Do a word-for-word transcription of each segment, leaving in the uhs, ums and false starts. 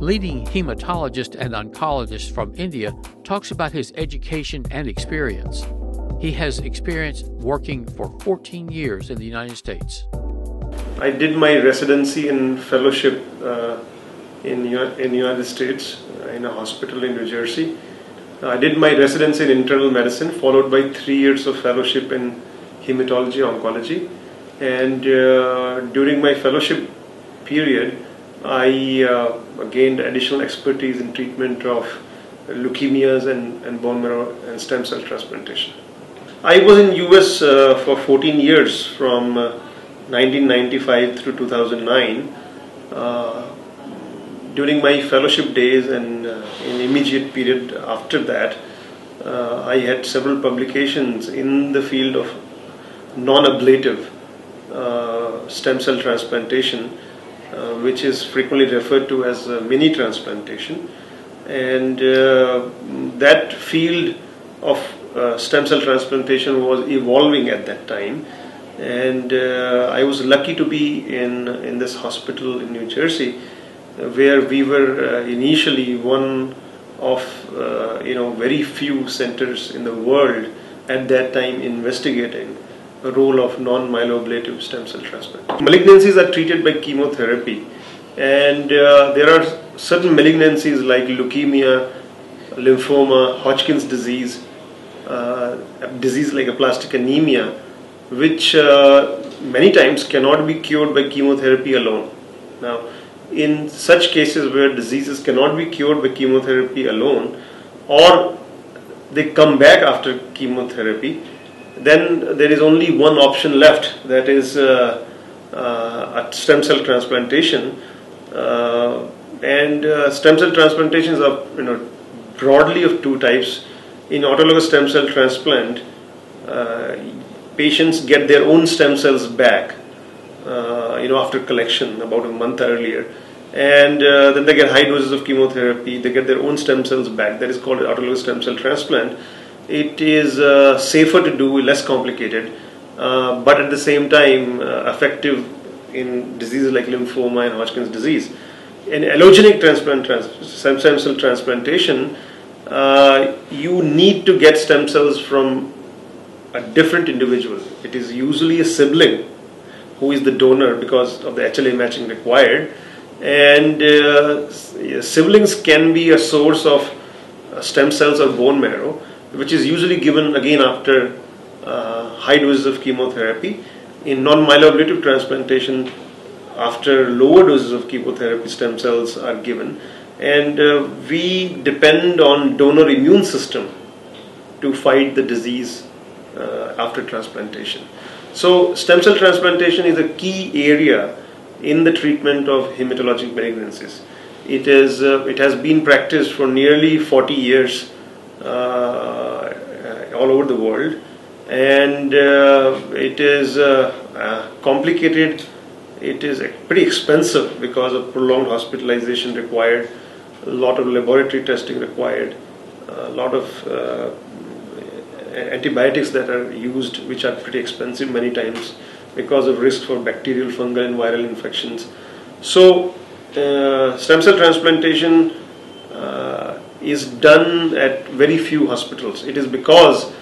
leading hematologist and oncologist from India, talks about his education and experience. He has experience working for fourteen years in the United States. I did my residency and fellowship uh, in in the United States in a hospital in New Jersey. I did my residency in internal medicine, followed by three years of fellowship in hematology oncology. And uh, during my fellowship period, I uh, gained additional expertise in treatment of leukemias and, and bone marrow and stem cell transplantation. I was in U S uh, for fourteen years, from uh, nineteen ninety-five through two thousand nine. Uh, during my fellowship days and uh, in immediate period after that, uh, I had several publications in the field of non-ablative uh, stem cell transplantation, uh, which is frequently referred to as uh, mini transplantation. And uh, that field of uh, stem cell transplantation was evolving at that time, and uh, I was lucky to be in in this hospital in New Jersey, where we were uh, initially one of uh, you know very few centers in the world at that time investigating the role of non-myeloablative stem cell transplantation. Malignancies are treated by chemotherapy, and uh, there are certain malignancies like leukemia, lymphoma, Hodgkin's disease, uh, disease like aplastic anemia, which uh, many times cannot be cured by chemotherapy alone. Now, in such cases where diseases cannot be cured by chemotherapy alone, or they come back after chemotherapy, then there is only one option left, that is uh, uh, a stem cell transplantation. Uh, and uh, stem cell transplantations are you know, broadly of two types. In autologous stem cell transplant, uh, patients get their own stem cells back uh, you know, after collection about a month earlier, and uh, then they get high doses of chemotherapy, they get their own stem cells back. That is called autologous stem cell transplant. It is uh, safer to do, less complicated, uh, but at the same time uh, effective in diseases like lymphoma and Hodgkin's disease. In allogeneic transplant, trans stem cell transplantation, uh, you need to get stem cells from a different individual. It is usually a sibling who is the donor because of the H L A matching required, and uh, siblings can be a source of stem cells or bone marrow, which is usually given again after uh, high doses of chemotherapy. In non-myeloablative transplantation, after lower doses of chemotherapy, stem cells are given, and uh, we depend on donor immune system to fight the disease uh, after transplantation. So stem cell transplantation is a key area in the treatment of hematologic malignancies. It is uh, it has been practiced for nearly forty years uh, all over the world, and uh, it is uh, uh, complicated. It is pretty expensive because of prolonged hospitalization required, a lot of laboratory testing required, a lot of uh, antibiotics that are used, which are pretty expensive many times because of risk for bacterial, fungal and viral infections. So uh, stem cell transplantation uh, is done at very few hospitals. It is because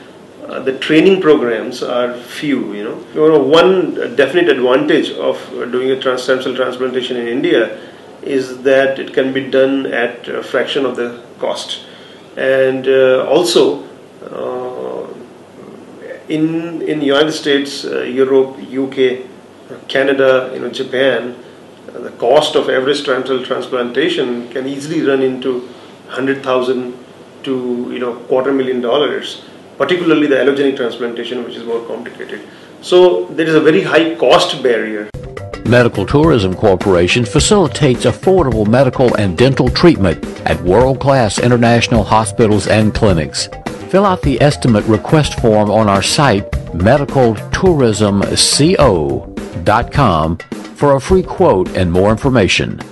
Uh, the training programs are few, you know. You know, one definite advantage of doing a trans stem cell transplantation in India is that it can be done at a fraction of the cost, and uh, also uh, in in the United States, uh, Europe, U K, Canada, you know, Japan, uh, the cost of average stem cell transplantation can easily run into one hundred thousand to you know quarter million dollars. Particularly the allogeneic transplantation, which is more complicated. So there is a very high cost barrier. Medical Tourism Corporation facilitates affordable medical and dental treatment at world-class international hospitals and clinics. Fill out the estimate request form on our site, medical tourism co dot com, for a free quote and more information.